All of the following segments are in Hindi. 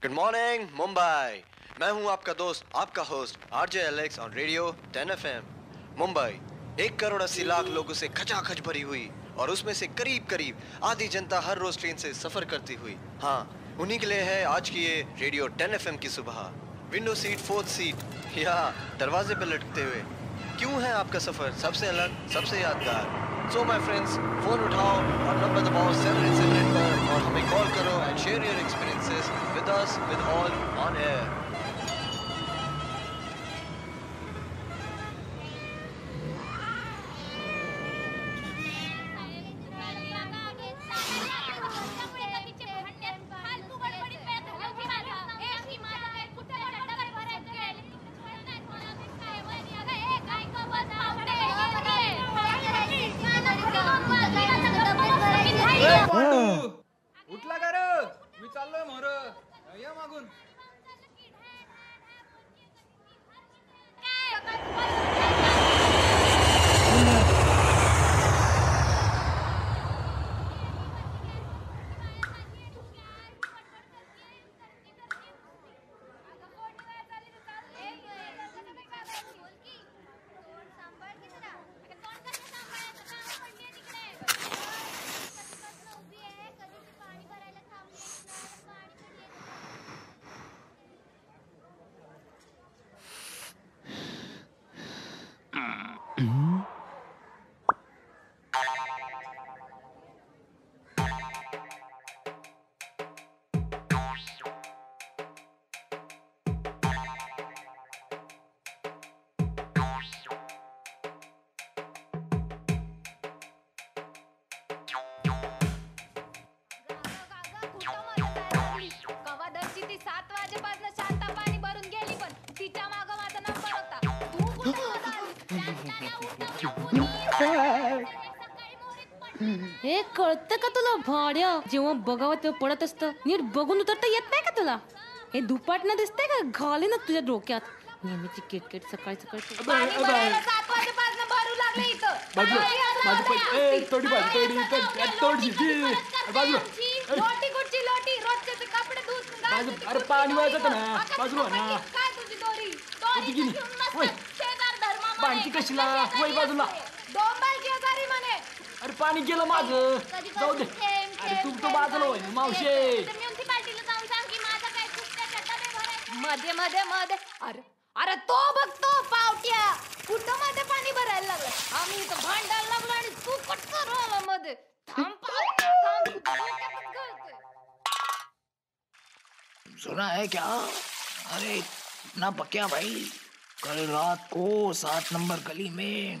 गुड मॉर्निंग मुंबई, मैं हूं आपका दोस्त आपका host RJ Alex on radio 10 FM Mumbai. 1,80,00,000 लोगों से खचाखच भरी हुई और उसमें से करीब करीब आधी जनता हर रोज ट्रेन से सफर करती हुई। हाँ, उन्हीं के लिए है आज की ये रेडियो 10 FM की सुबह। विंडो सीट, फोर्थ सीट या दरवाजे पर लटकते हुए, क्यों है आपका सफर सबसे अलग, सबसे यादगार? So my friends, phone उठाओ और नंबर दबाओ 787 पर और हमें कॉल करो and share your experiences with us with all on air. उठला का रे, मी चाललोय मोर, या मागून हे कळतं का तुला भाड्या? जेव्हा बघावं तेव्हा पडत असतं, नीट बघून उतरता येत नाही का तुला? हे दुपाटणं दिसतंय का? घाले ना तुझ्या डोक्यात नेहमीची किटकिट सकाळी सकाळी अरे पाणी गेलं माझं, जाऊ दे। अरे तू बाजूला मावशे मध्ये मध्ये मध्ये। अरे अरे तो बघतो पावट्या कुठं मध्ये पाणी भरायला लागलं, आम्ही इथं भांडायला लागलो आणि तू पटकन आला मध्ये। थांब पावट्या, थांब। सुना है क्या? अरे इतना बकिया भाई, कल रात को 7 नंबर गली में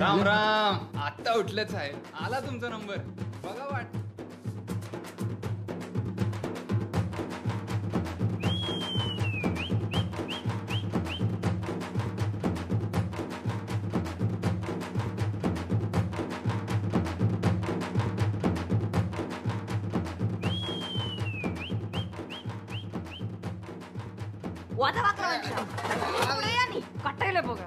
राम राम, आता उठलंच आहे, आला तुमचा नंबर, बघा वाट। वादा वाकरांचा कटायला बघा।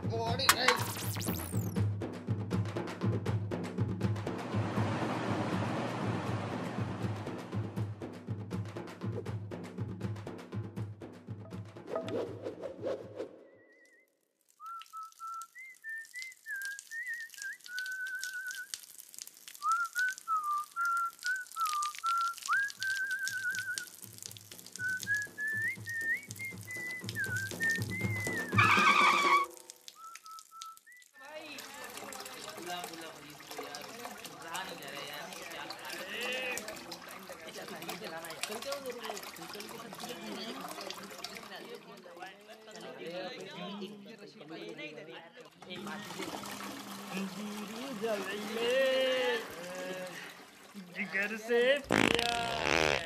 जिगर से पिया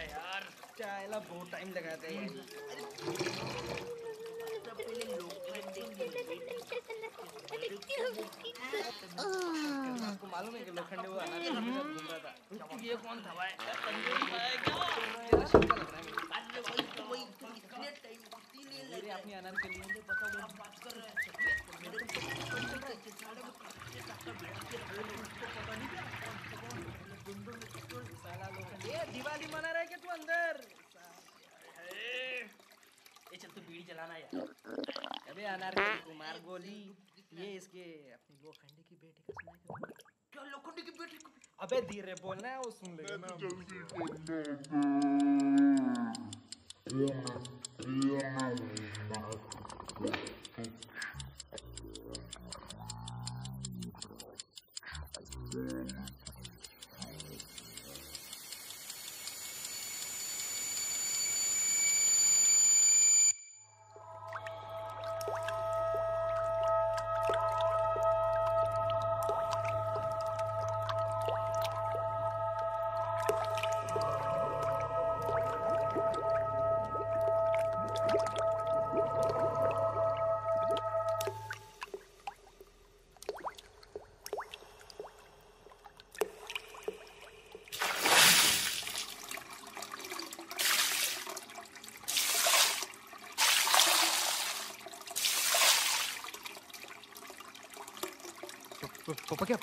यार चायला बहुत टाइम लगाते हैं आपको मालूम है कि लोखंडे वो अनाज का घूम रहा था ये कौन था भाई अपने अनाज के लिए पता वो बात कर रहे हैं दिवाली मना रहा है क्या तू अंदर ये चल तू बीड़ी जलाना यार अबे अनार कुमार गोली ये इसके अपनी लोखंडे की बेटी का सुना क्या लोखंडे की बेटी अबे धीरे बोलना है वो सुन लेगा ना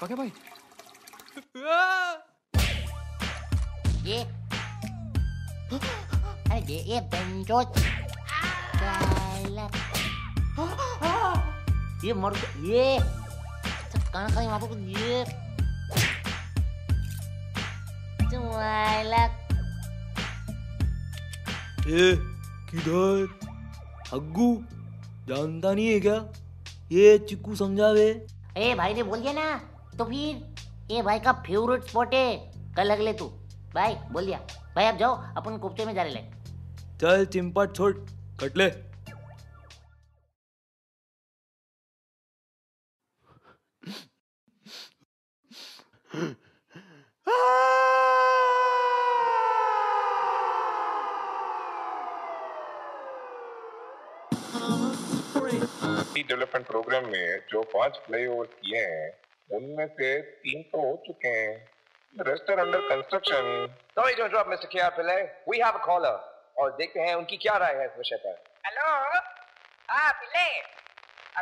Pakai bhai. Ye. Aje ye benjot. Kala. Ye mar ye. Kan kan mabuk ye. Tuala. Eh, kidhar? Aggu janta nahi hai kya? Ye Chiku samjhaave. ए भाई ने बोल दिया ना तो फिर ये भाई का फेवरेट स्पॉट है कल अगले तू भाई बोल दिया भाई आप जाओ अपन कुप्ते में जा रहे चल चिंपा छोड़ कट ले डेवलपमेंट प्रोग्राम में जो 5 फ्लाईओवर किए हैं उनमें से 3 तो हो चुके हैं rest are under construction sorry to interrupt mister K R Pillai we have a caller और देखते हैं उनकी क्या राय है इस विषय पर हेलो हां पिल्ले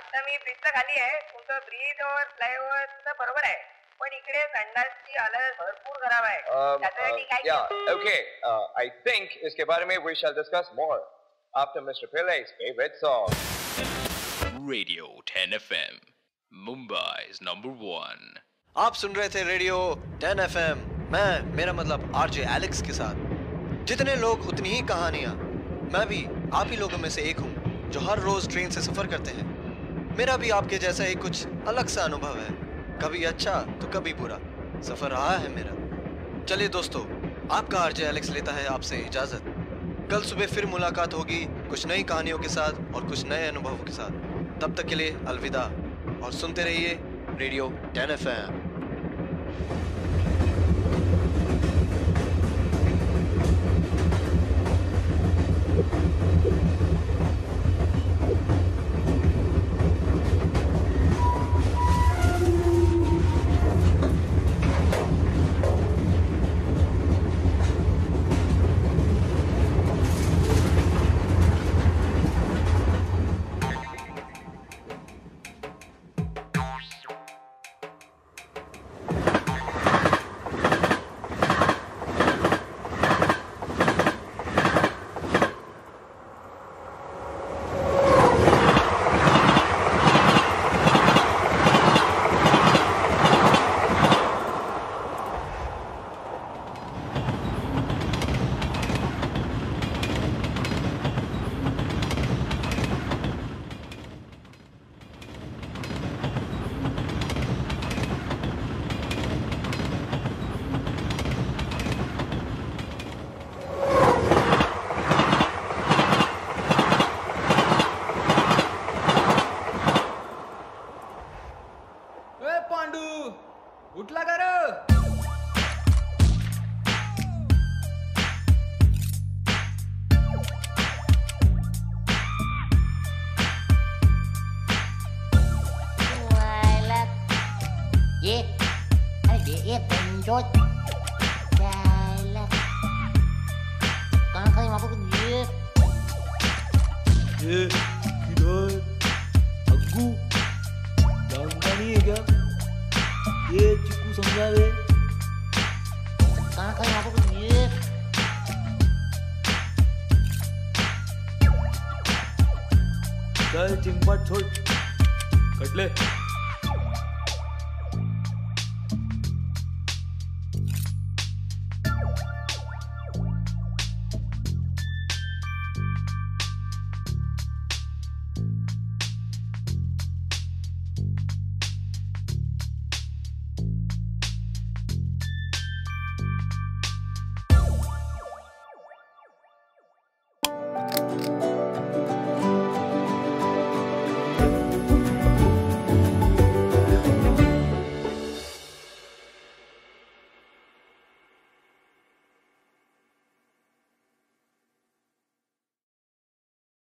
आता मी ब्रिज तक खाली है तुमचा ब्रिज और फ्लाईओवर तो बरोबर आहे पण इकडे संडासची हालत भरपूर खराब आहे त्यासाठी काय या ओके आई थिंक इसके बारे में we shall discuss more after mister Pillai's favorite song Radio 10 FM, Mumbai's No. 1. आप सुन रहे थे Radio 10 FM. मैं मेरा मतलब RJ Alex के साथ. जितने लोग उतनी ही कहानियाँ. मैं भी आप ही लोगों में से एक हूँ, जो हर रोज ट्रेन से सफर करते हैं. मेरा भी आपके जैसा ही कुछ अलग सा अनुभव है. कभी अच्छा तो कभी बुरा. सफर रहा है मेरा. चलिए दोस्तों, आपका RJ Alex लेता है आपसे इजाजत. कल सुबह फिर मुलाकात होगी कुछ नई कहानियों के साथ और कुछ नए अनुभवों के साथ. तब तक के लिए अलविदा और सुनते रहिए रेडियो 10 FM. अग्गू जानता नहीं है क्या? ये चिक्कू समझा दे कहाँ पर कुछ नहीं है। चल चिंपट छोड़ कट ले।